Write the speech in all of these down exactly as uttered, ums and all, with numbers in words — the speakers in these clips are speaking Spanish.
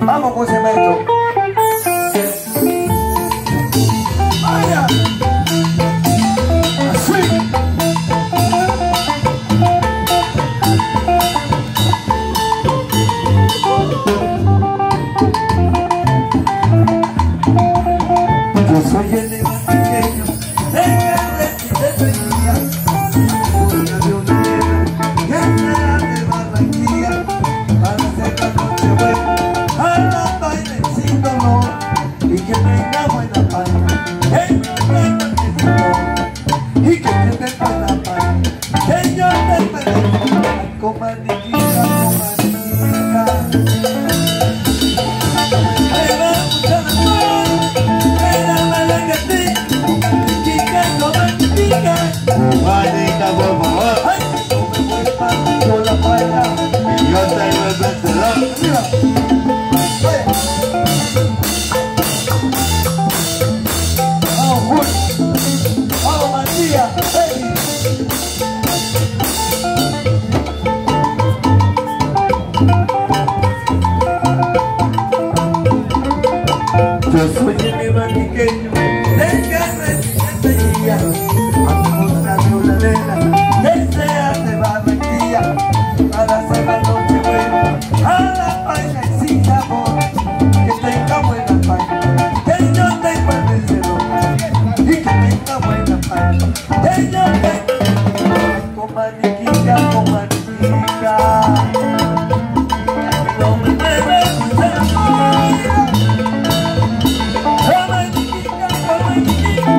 Vamos con cemento. Vaya. Así. Yo soy el de más pequeño, el de Peña. Yo soy el maniqueño, el que resiste el día, a una violadera, que se hace barranquilla, para cerrar noche buena, a la paña y sin sabor, que tenga buena paña, que yo tengo el vencedor, y que tenga buena paña, que yo tengo el con maniquilla, con maniquilla. Comaniquita, comaniquita,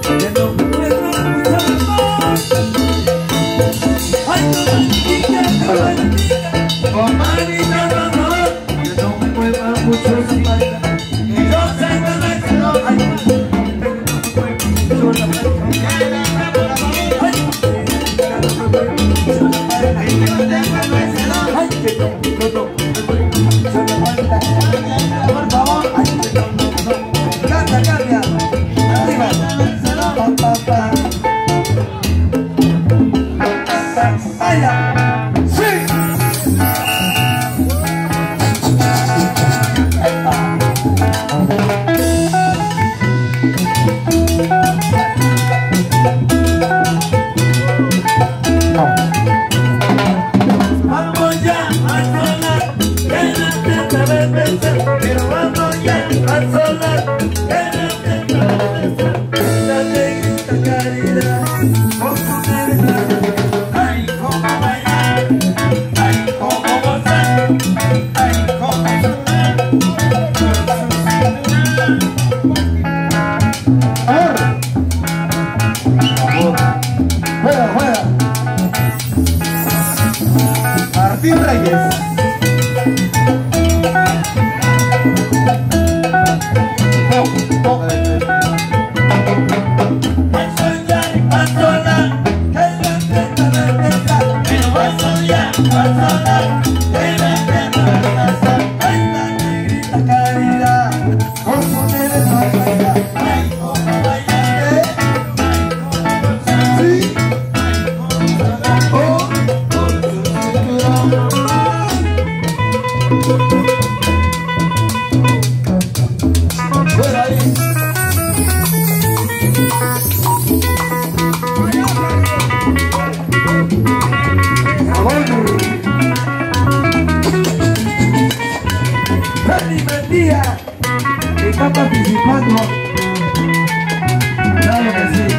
que no me puedo más. Ay, comaniquita, comaniquita, comaniquita, mamá, que no me mueva mucho la paila. Y yo sé que me quedo, ay, que no me mueva mucho la paila. Ay, que no me mueva mucho la paila. Ay, que no me mueva mucho la paila. Martín Reyes. Está participando, claro que sí.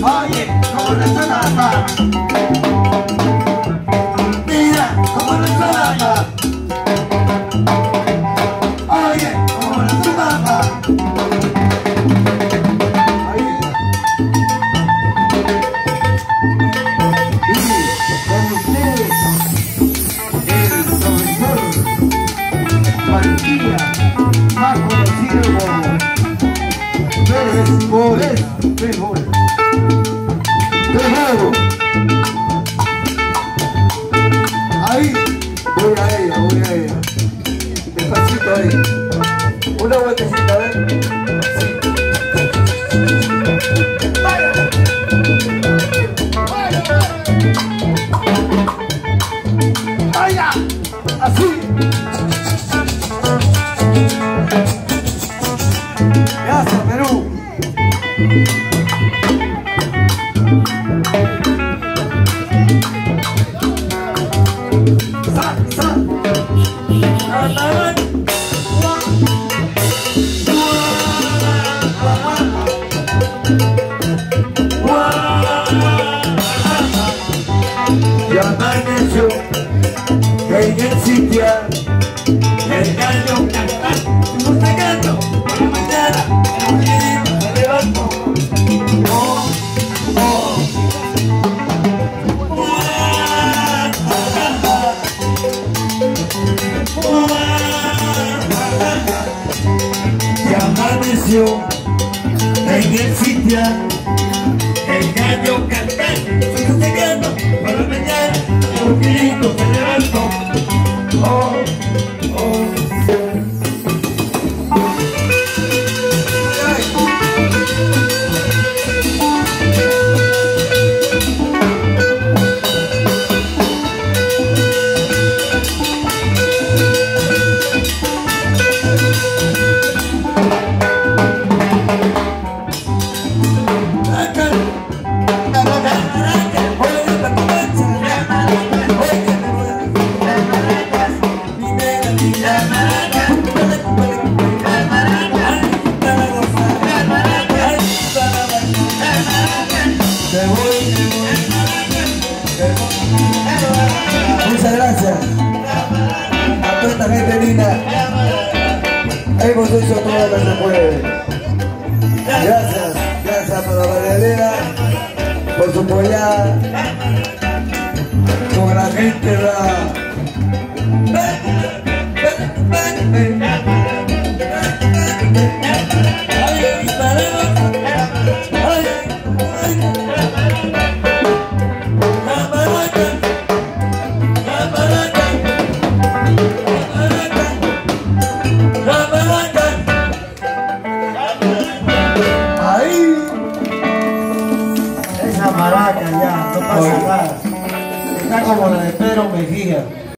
¡Vaya! Oye, como la zona. mujeres poder mejor. De nuevo. Ahí, voy a ella, voy a ella. Despacito ahí. Una vueltecita, ¿ven? Sí. ¡Vaya! ¡Vaya! ¡Vaya! Así. Gracias, Perú. ¡Sa, sa! Ya amaneció en el sitial, el gallo cantando, sacando por la mañana, el mujerito se levantó. Oh, oh, ya amaneció en el sitial, el gallo cantando, sacando por la mañana, el mujerito se levantó. Oh, oh. Muchas gracias a toda esta gente linda. Hemos hecho todo lo que se puede. Gracias, gracias por la variedad, por su apoyada, por la gente la... Está como la de Pedro Mejía.